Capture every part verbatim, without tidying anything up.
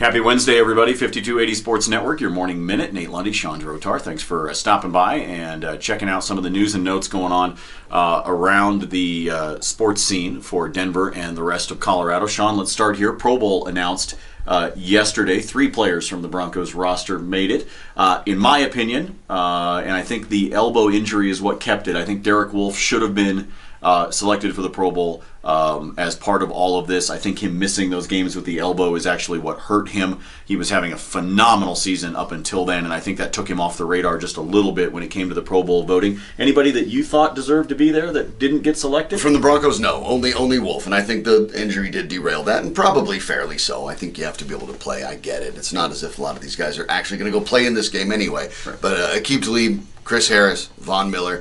Happy Wednesday, everybody. fifty-two eighty Sports Network, your morning minute. Nate Lundy, Shawn Drotar, thanks for uh, stopping by and uh, checking out some of the news and notes going on uh, around the uh, sports scene for Denver and the rest of Colorado. Shawn, let's start here. Pro Bowl announced uh, yesterday. Three players from the Broncos roster made it. Uh, in my opinion, uh, and I think the elbow injury is what kept it, I think Derek Wolfe should have been Uh, selected for the Pro Bowl um, as part of all of this. I think him missing those games with the elbow is actually what hurt him. He was having a phenomenal season up until then, and I think that took him off the radar just a little bit when it came to the Pro Bowl voting. Anybody that you thought deserved to be there that didn't get selected? From the Broncos, no. Only only Wolf, and I think the injury did derail that, and probably fairly so. I think you have to be able to play. I get it. It's not as if a lot of these guys are actually going to go play in this game anyway. Right. But uh, Aqib Talib, Chris Harris, Von Miller,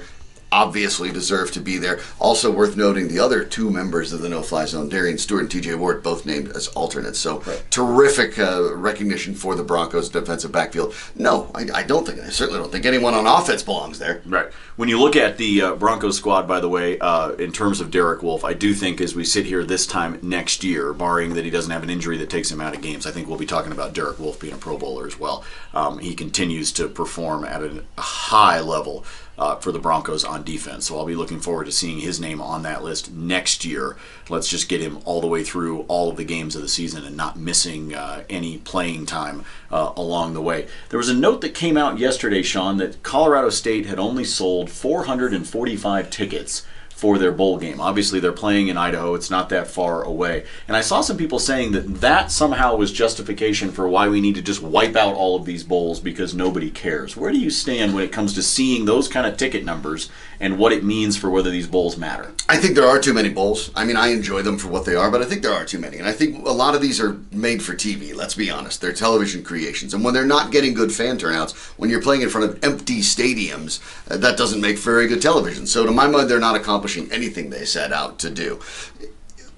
obviously deserve to be there. Also worth noting, the other two members of the no-fly zone, Darian Stewart and T J Ward, both named as alternates. So right. terrific uh, recognition for the Broncos' defensive backfield. No, I, I don't think, I certainly don't think anyone on offense belongs there. Right. When you look at the uh, Broncos squad, by the way, uh, in terms of Derek Wolfe, I do think as we sit here this time next year, barring that he doesn't have an injury that takes him out of games, I think we'll be talking about Derek Wolfe being a Pro Bowler as well. Um, he continues to perform at a high level Uh, for the Broncos on defense. So I'll be looking forward to seeing his name on that list next year. Let's just get him all the way through all of the games of the season and not missing uh, any playing time uh, along the way. There was a note that came out yesterday, Shawn, that Colorado State had only sold four hundred forty-five tickets for their bowl game. Obviously, they're playing in Idaho. It's not that far away. And I saw some people saying that that somehow was justification for why we need to just wipe out all of these bowls because nobody cares. Where do you stand when it comes to seeing those kind of ticket numbers and what it means for whether these bowls matter? I think there are too many bowls. I mean, I enjoy them for what they are, but I think there are too many. And I think a lot of these are made for T V, let's be honest. They're television creations. And when they're not getting good fan turnouts, when you're playing in front of empty stadiums, uh, that doesn't make very good television. So to my mind, they're not accomplishing anything they set out to do.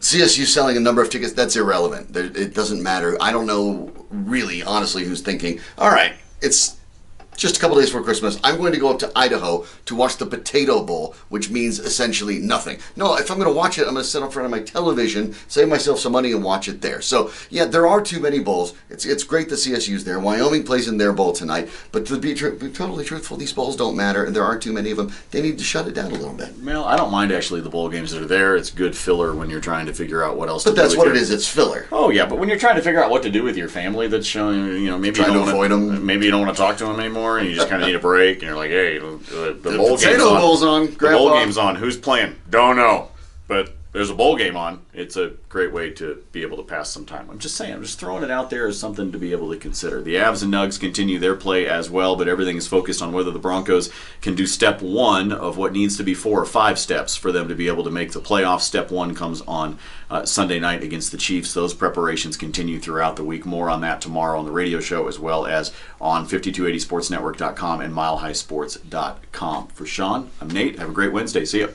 C S U selling a number of tickets, that's irrelevant. It doesn't matter. I don't know really, honestly, who's thinking, all right, it's just a couple days before Christmas, I'm going to go up to Idaho to watch the Potato Bowl, which means essentially nothing. No, if I'm going to watch it, I'm going to sit in front of my television, save myself some money, and watch it there. So, yeah, there are too many bowls. It's it's great that C S U's there. Wyoming plays in their bowl tonight. But to be, tr be totally truthful, these bowls don't matter, and there aren't too many of them. They need to shut it down a little bit. Well, I don't mind, actually, the bowl games that are there. It's good filler when you're trying to figure out what else but to do. But that's what your... it is. It's filler. Oh, yeah, but when you're trying to figure out what to do with your family, that's showing, you know, maybe, you don't, to avoid wanna, them. maybe you don't want to talk to them anymore. And you just kind of need a break, and you're like, "Hey, the, the bowl game's on. Bowl's on. The bowl game's on. Who's playing? Don't know, but there's a bowl game on." It's a great way to be able to pass some time. I'm just saying, I'm just throwing it out there as something to be able to consider. The Avs and Nugs continue their play as well, but everything is focused on whether the Broncos can do step one of what needs to be four or five steps for them to be able to make the playoffs. Step one comes on uh, Sunday night against the Chiefs. Those preparations continue throughout the week. More on that tomorrow on the radio show as well as on fifty-two eighty sports network dot com and mile high sports dot com. For Shawn, I'm Nate. Have a great Wednesday. See ya.